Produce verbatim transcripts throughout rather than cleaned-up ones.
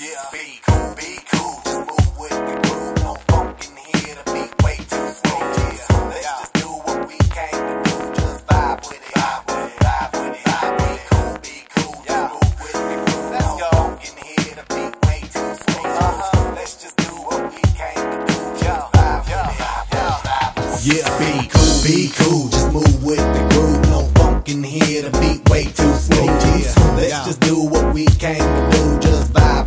Yeah, be cool, be cool, just move with the groove. No funk in here, the beat way too slow. Yeah, let's just do what we came to do. Just vibe with it, vibe with it, vibe with it, vibe with it. Cool, be cool, just move with the groove. No funk in here, the beat way too slow. Let's just do what we came to do. Just vibe with it, vibe with it, vibe with it. Yeah, be cool, be cool, just move with the groove. No funk in here, the beat way too slow. Yeah, let's just do what we came to do.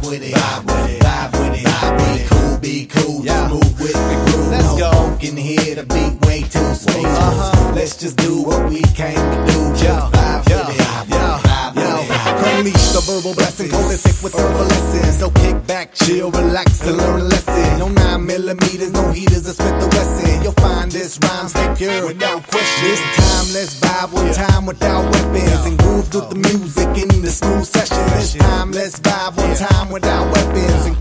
With it, vibe with it, vibe with it, vibe with it. Cool, be cool, yeah. Just move with the groove. Let's no go. Funk in here, the beat way too slow. Uh-huh. Let's just do what we came to do. Just vibe yeah. with it, vibe yeah. with it, vibe yeah. with it. Yeah. Unleash the verbal blessing, prolific with verbal lessons. So kick back, chill, relax, and learn a lesson. No nine millimeters, no heaters, or Smith and Wesson. You'll find this rhyme stay pure without question. This time, let's vibe one yeah. time without weapons, and groove through the music in the smooth session. This time, let's vibe one yeah. time without weapons, and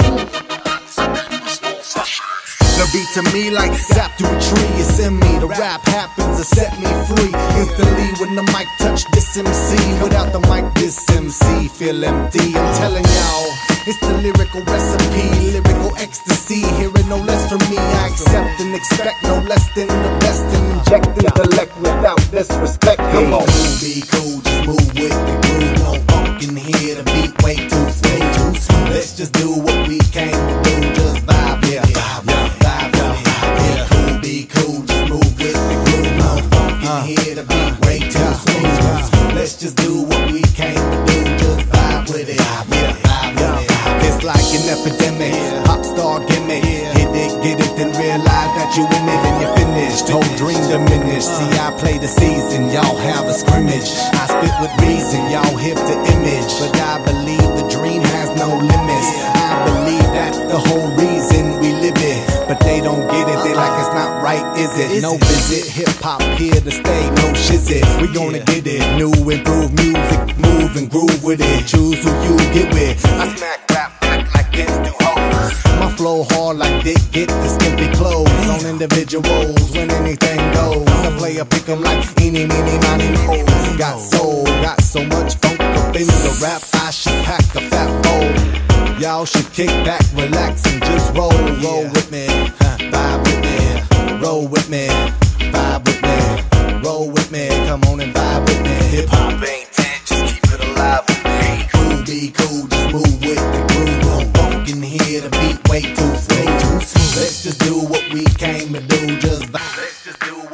the beat to me like sap through a tree. It's in me, the rap happens to set me free. Instantly when the mic touch this M C, without the mic this M C feel empty. I'm telling y'all, it's the lyrical recipe, lyrical ecstasy. Hearing no less from me, I accept and expect no less than the best, and inject intellect without disrespect. Come on, be cool, just move with the groove. No funk in here, the beat way too slow. Let's just do what we came to do. Just vibe, yeah, vibe, yeah. Here to be way too slow. Let's just do what we came to do. Just vibe with it, vibe with it, vibe with it. It's like an epidemic, pop star gimmick. Hit it, get it, then realize that you in it and you're finished. Whole dream diminished. See, I play the season, y'all have a scrimmage. I spit with reason, y'all hip to image. But I believe the dream has no limits. I believe that's the whole reason we live it. But they don't get it, they like it's not right, is it? Is no it? Visit, hip-hop here to stay, no shizzit. We gonna yeah. get it, new improved music, move and groove with it. Choose who you get with. I smack rap back like it's new hoes. My flow hard like dick, get the skimpy clothes. On individuals when anything goes. I play a pick 'em like eeny, meeny, miny, moe. Got soul, got so much funk up in the rap, I should pack a fat bowl. Y'all should kick back, relax, and just roll, roll yeah. with me, huh. Vibe with me, roll with me, vibe with me, roll with me, come on and vibe with me. Hip hop ain't dead, just keep it alive with me. Cool, be cool, just move with the groove. No funk in here, the beat way too slow. Let's just do what we came to do, just vibe. Let's just do.